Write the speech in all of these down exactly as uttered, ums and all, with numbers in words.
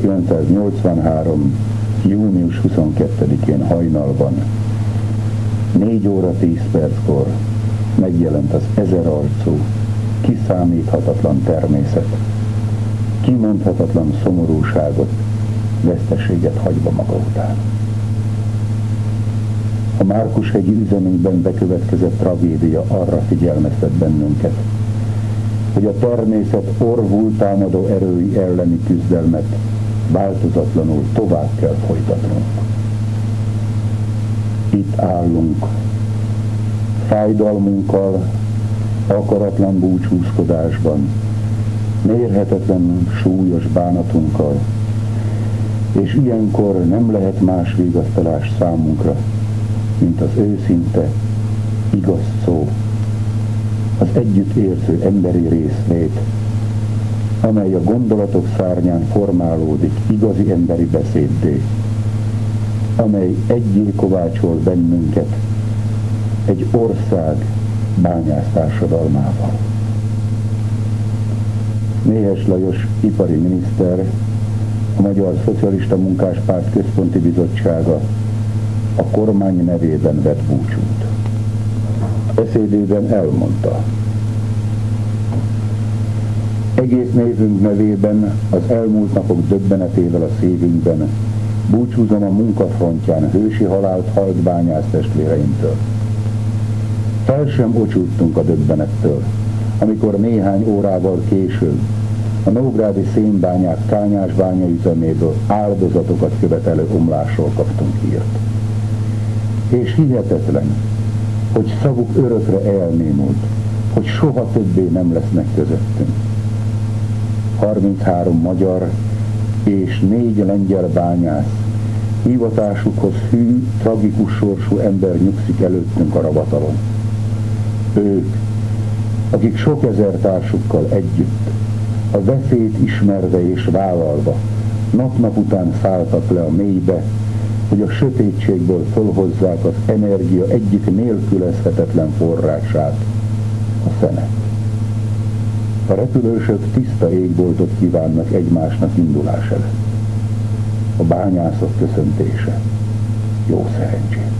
ezerkilencszáznyolcvanhárom. június huszonkettedikén hajnalban négy óra tíz perckor megjelent az ezerarcú, kiszámíthatatlan természet, kimondhatatlan szomorúságot, veszteséget hagyva maga után. A Márkushegyi üzemünkben bekövetkezett tragédia arra figyelmeztet bennünket, hogy a természet orvul támadó erői elleni küzdelmet változatlanul tovább kell folytatnunk. Itt állunk, fájdalmunkkal, akaratlan búcsúzkodásban, mérhetetlen súlyos bánatunkkal, és ilyenkor nem lehet más vigasztalás számunkra, mint az őszinte, igaz szó, az együttérző emberi részlét, amely a gondolatok szárnyán formálódik igazi emberi beszéddé, amely egyé kovácsol bennünket egy ország bányásztársadalmával. Méhes Lajos ipari miniszter, a Magyar Szocialista Munkáspárt Központi Bizottsága a kormány nevében vett búcsút. Beszédében elmondta: egész névünk nevében, az elmúlt napok döbbenetével a szívünkben búcsúzom a munkafrontján hősi halált halt bányász testvéreimtől. Fel sem ocsúttunk a döbbenettől, amikor néhány órával később a nógrádi szénbányák Kányásbánya üzeméből áldozatokat követelő omlásról kaptunk hírt. És hihetetlen, hogy szavuk örökre elnémult, hogy soha többé nem lesznek közöttünk. harminchárom magyar és négy lengyel bányász, hivatásukhoz hű, tragikus sorsú ember nyugszik előttünk a rabatalon. Ők, akik sok ezer társukkal együtt, a veszélyt ismerve és vállalva, nap-nap után szálltak le a mélybe, hogy a sötétségből fölhozzák az energia egyik nélkülözhetetlen forrását, a szenet. A repülősök tiszta égboltot kívánnak egymásnak indulás előtt. A bányászok köszöntése. Jó szerencsét!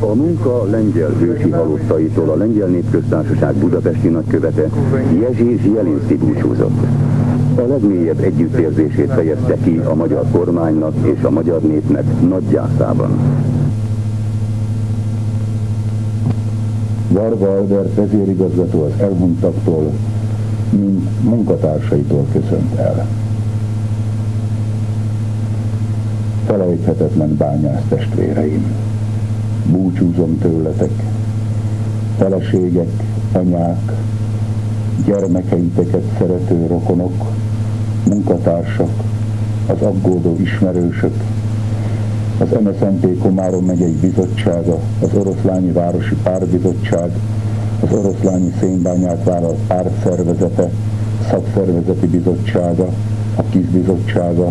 A munka lengyel hősi halottaitól a Lengyel Népköztársaság budapesti nagykövete, Jerzy Zielinszky búcsúzott. A legmélyebb együttérzését fejezte ki a magyar kormánynak és a magyar népnek nagy gyászában. Garga Albert vezérigazgató az elhunytaktól, mint munkatársaitól köszönt el. Felejthetetlen bányász testvéreim, búcsúzom tőletek, feleségek, anyák, gyermekeiteket szerető rokonok, munkatársak, az aggódó ismerősök, az em es zé em pé Komárom megyei bizottsága, az Oroszlányi Városi Pártbizottság, az Oroszlányi Szénbányát vállalt pártszervezete, szakszervezeti bizottsága, a KISZ bizottsága,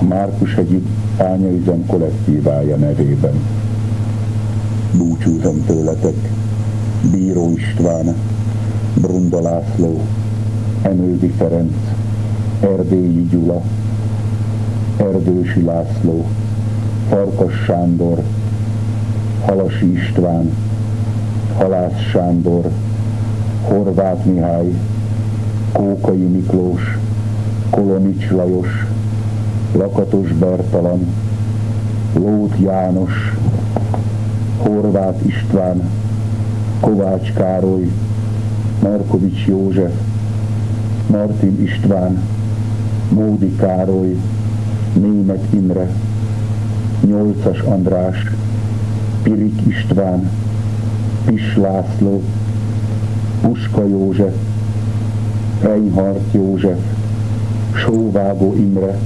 a Márkushegyi bányaüzem kollektívája nevében. Búcsúzom tőletek, Bíró István, Brunda László, Emődi Ferenc, Erdélyi Gyula, Erdősi László, Farkas Sándor, Halasi István, Halász Sándor, Horváth Mihály, Kókai Miklós, Kolomics Lajos, Lakatos Bertalan, Lót János, Horváth István, Kovács Károly, Markovics József, Martin István, Módi Károly, Németh Imre, Nyolcas András, Pirik István, Pis László, Puska József, Reinhardt József, Sóvágó Imre,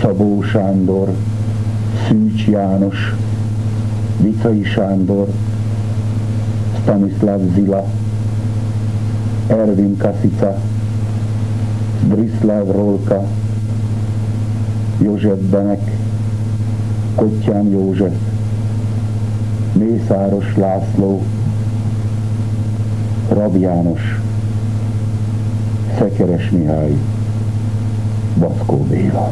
Szabó Sándor, Szűcs János, Vicai Sándor, Stanislav Zila, Ervin Kasica, Zbrislav Rolka, József Benek, Kottyán József, Mészáros László, Ráb János, Szekeres Mihály, Backó Béla.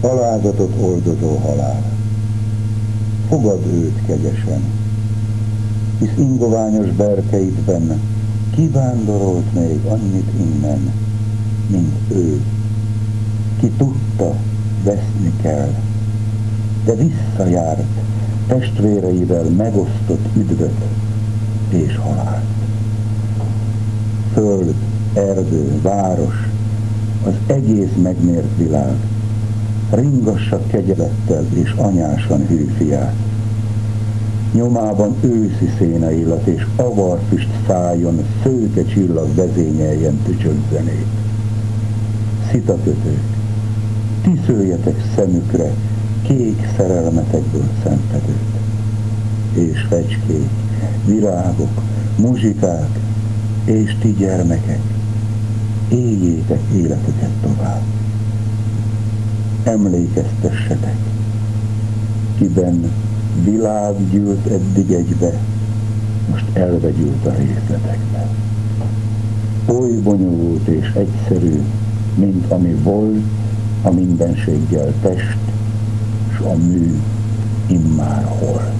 Halálzatot oldozó halál, fogad őt kegyesen, hisz ingoványos berkeidben kivándorolt még annyit innen, mint ő, ki tudta, veszni kell, de visszajárt testvéreivel megosztott üdvöt és halált. Föld, erdő, város, az egész megmért világ, ringassa kegyelettel és anyásan hű fiát. Nyomában őszi szénaillat és avarfüst szájon, szőke csillag vezényeljen tücsökzenét. Szitakötők, tiszöljetek szemükre kék szerelmetekből szenvedőt. És fecskék, virágok, muzsikák, és ti gyermekek, éljétek életeket tovább. Emlékeztessetek, kiben világ gyűlt eddig egybe, most elvegyült a részletekbe. Oly bonyolult és egyszerű, mint ami volt a mindenséggel test, s a mű immár hol.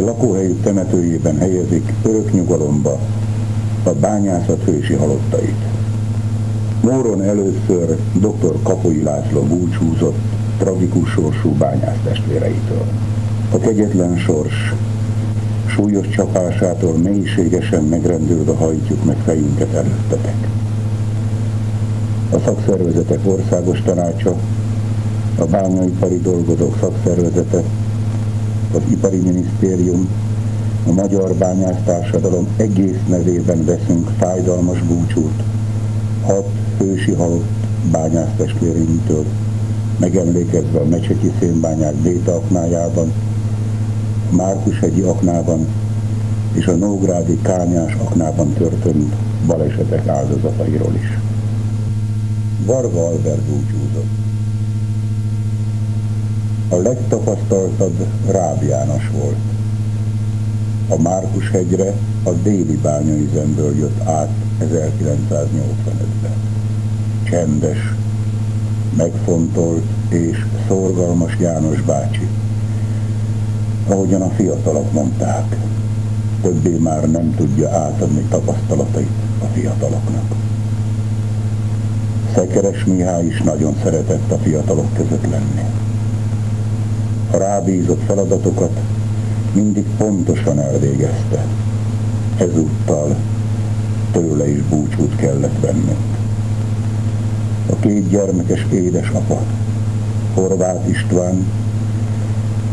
hogy lakóhelyük temetőjében helyezik örök nyugalomba a bányászat hősi halottait. Móron először dr. Kapoly László búcsúzott tragikus sorsú bányász testvéreitől. A kegyetlen sors súlyos csapásától mélységesen megrendülve hajtjuk meg fejünket előttetek. A Szakszervezetek Országos Tanácsa, a Bányaipari Dolgozók Szakszervezete, az Ipari Minisztérium, a Magyar Bányásztársadalom egész nevében veszünk fájdalmas búcsút hat hősi halott bányásztestvéreinktől, megemlékezve a Mecsetyi Szénbányák Béta aknájában, a Márkushegyi aknában és a Nógrádi Kányás aknában történt balesetek áldozatairól is. Garga Albert búcsúzott. A legtapasztaltabb Ráb János volt. A Márkushegyre a déli bányaüzemből jött át ezerkilencszáznyolcvanötben. Csendes, megfontolt és szorgalmas János bácsi. Ahogyan a fiatalok mondták, többé már nem tudja átadni tapasztalatait a fiataloknak. Szekeres Mihály is nagyon szeretett a fiatalok között lenni. A rábízott feladatokat mindig pontosan elvégezte. Ezúttal tőle is búcsút kellett vennünk. A két gyermekes édesapa, Horváth István,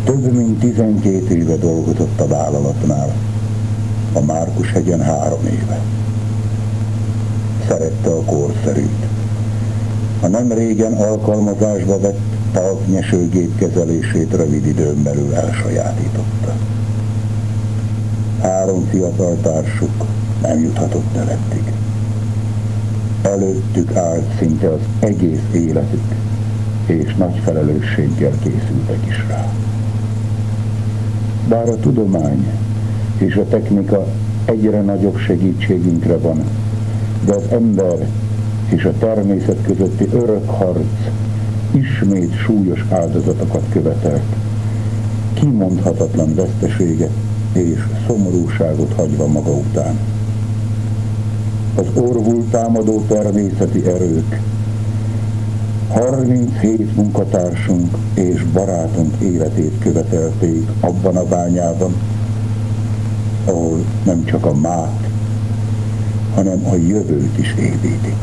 több mint tizenkét éve dolgozott a vállalatnál, a Márkushegyen három éve. Szerette a korszerűt. A nem régen alkalmazásba vett talpnyesőgép kezelését rövid időn belül elsajátította. Három fiatal társuk nem juthatott elettig. Előttük állt szinte az egész életük, és nagy felelősséggel készültek is rá. Bár a tudomány és a technika egyre nagyobb segítségünkre van, de az ember és a természet közötti örök harc ismét súlyos áldozatokat követelt, kimondhatatlan veszteséget és szomorúságot hagyva maga után. Az orvul támadó természeti erők, harminchét munkatársunk és barátunk életét követelték abban a bányában, ahol nem csak a mát, hanem a jövőt is építik.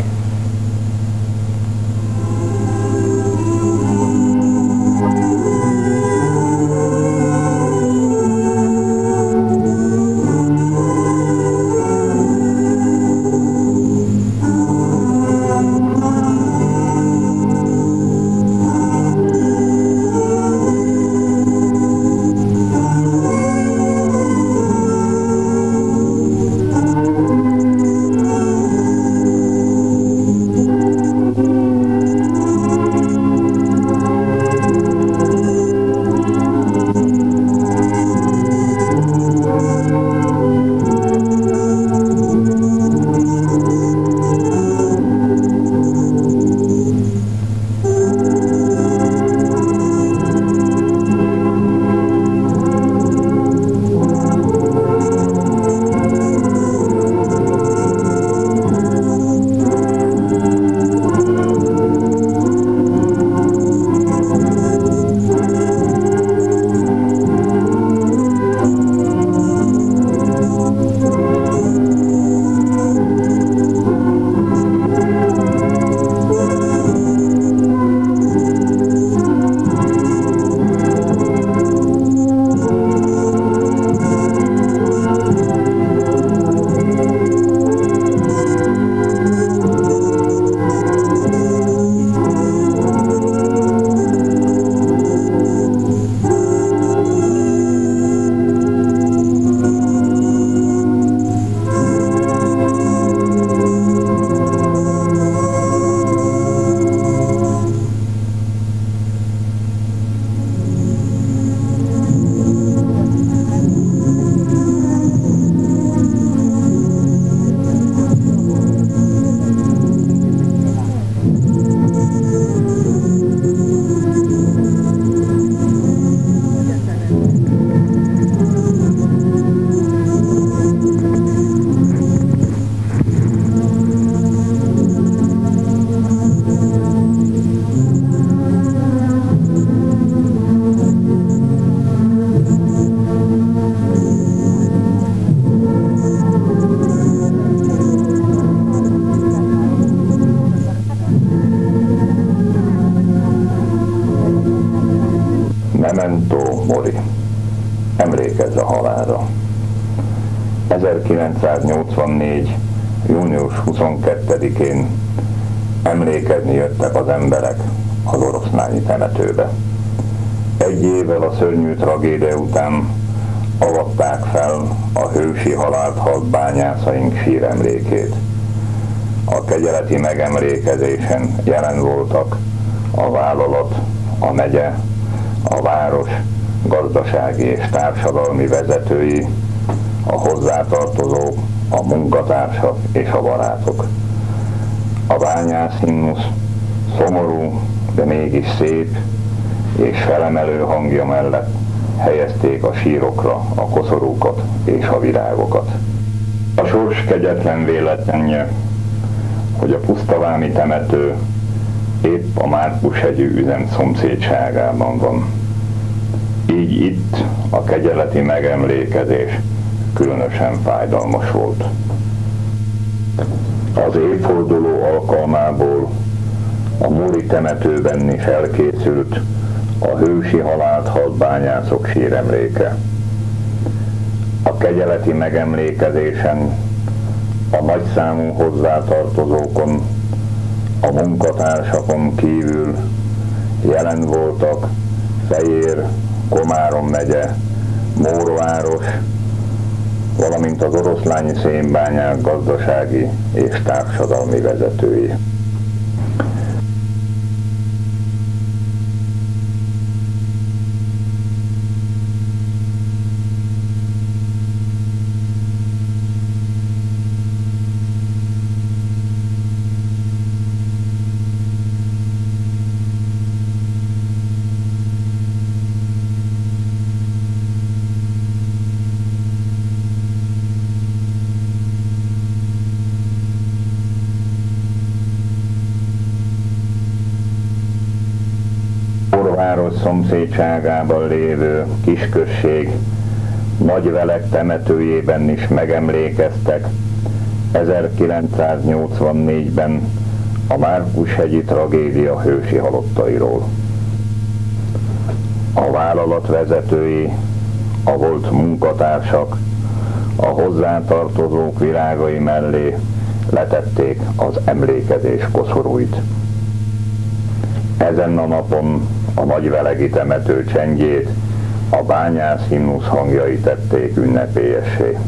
Memento Mori, emlékezz a halálra. ezerkilencszáznyolcvannégy. június huszonkettedikén emlékezni jöttek az emberek az Oroszlányi temetőbe. Egy évvel a szörnyű tragédia után avatták fel a hősi halált halt bányászaink síremlékét. A kegyeleti megemlékezésen jelen voltak a vállalat, a megye, a város gazdasági és társadalmi vezetői, a hozzátartozók, a munkatársak és a barátok. A bányász himnusz szomorú, de mégis szép és felemelő hangja mellett helyezték a sírokra a koszorúkat és a virágokat. A sors kegyetlen véletlenje, hogy a pusztavámi temető épp a Márkushegyi üzem szomszédságában van. Így itt a kegyeleti megemlékezés különösen fájdalmas volt. Az évforduló alkalmából a Mori temetőben is elkészült a hősi halált halt bányászok síremléke. A kegyeleti megemlékezésen a nagyszámú hozzátartozókon, a munkatársakon kívül jelen voltak Fejér, Komárom megye, Mórováros, valamint az oroszlányi szénbányák gazdasági és társadalmi vezetői. Szomszédságában lévő kisközség Nagyvelek temetőjében is megemlékeztek ezerkilencszáznyolcvannégyben a Márkushegyi tragédia hősi halottairól. A vállalat vezetői, a volt munkatársak a hozzátartozók virágai mellé letették az emlékezés koszorúit. Ezen a napon a nagyvelegi temető csendjét a bányász himnusz hangjai tették ünnepélyessé.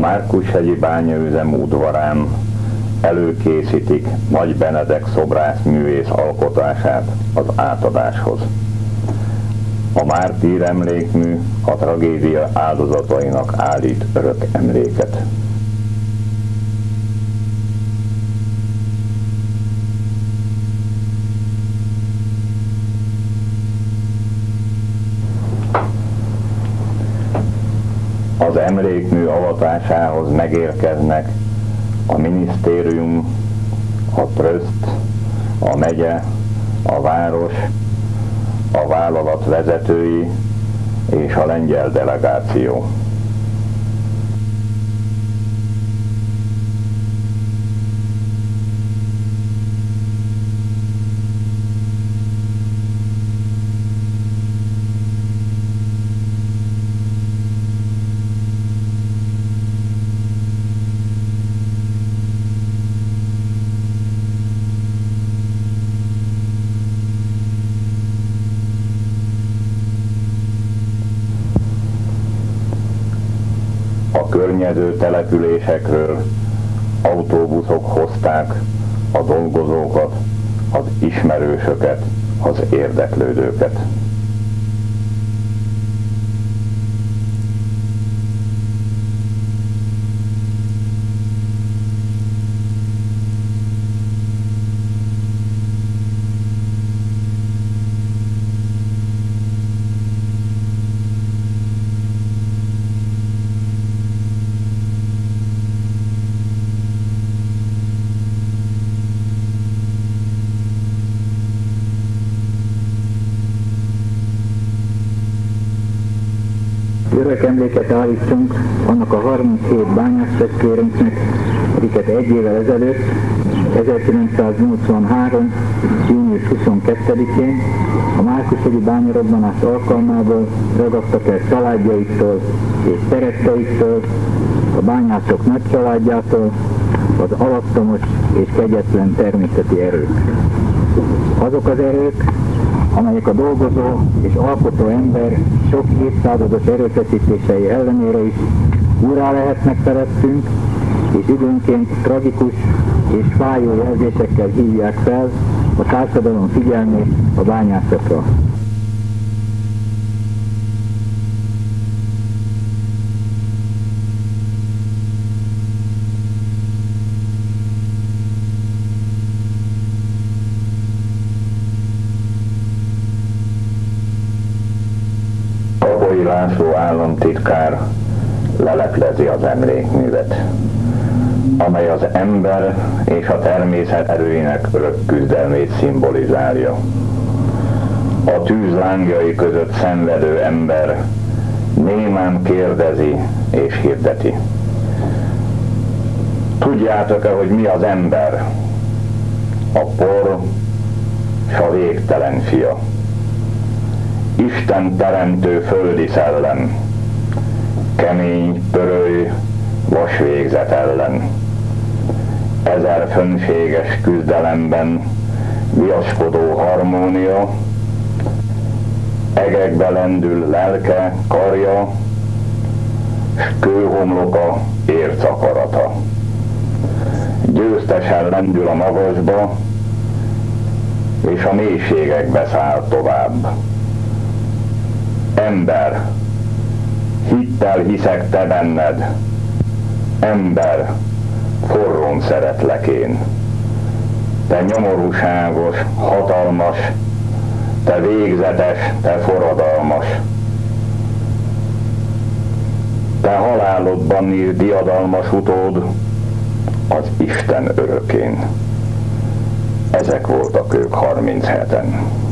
Márkushegyi bányaüzem udvarán előkészítik Nagy Benedek szobrászművész alkotását az átadáshoz. A mártír emlékmű a tragédia áldozatainak állít örök emléket. Az emlékmű avatásához megérkeznek a minisztérium, a tröszt, a megye, a város, a vállalat vezetői és a lengyel delegáció. környező településekről autóbuszok hozták a dolgozókat, az ismerősöket, az érdeklődőket. Örök emléket állítsunk annak a harminchét bányásztestvérünknek, akiket egy évvel ezelőtt, ezerkilencszáznyolcvanhárom. június huszonkettedikén a Márkushegyi bányarobbanás alkalmából ragadtak el családjaiktól és szeretteiktől, a bányászok nagy családjától, az alattomos és kegyetlen természeti erők. Azok az erők, amelyek a dolgozó és alkotó ember sok évszázados erőfeszítései ellenére is úrrá lehetnek felettünk, és időnként tragikus és fájó jelzésekkel hívják fel a társadalom figyelmét a bányászatra. László államtitkár leleplezi az emlékművet, amely az ember és a természet erőinek örök küzdelmét szimbolizálja. A tűz lángjai között szenvedő ember némán kérdezi és hirdeti: tudjátok-e, hogy mi az ember? A por s a végtelen fia. Isten teremtő földi szellem, kemény, pöröly, vas végzet ellen. Ezer fönséges küzdelemben viaskodó harmónia, egekbe lendül lelke, karja, s kőhomloka, érc akarata. Győztesen lendül a magasba, és a mélységekbe száll tovább. Ember, hittel hiszek te benned, ember, forrón szeretlek én. Te nyomorúságos, hatalmas, te végzetes, te forradalmas. Te halálodban nyír diadalmas utód, az Isten örökén. Ezek voltak ők harmincheten.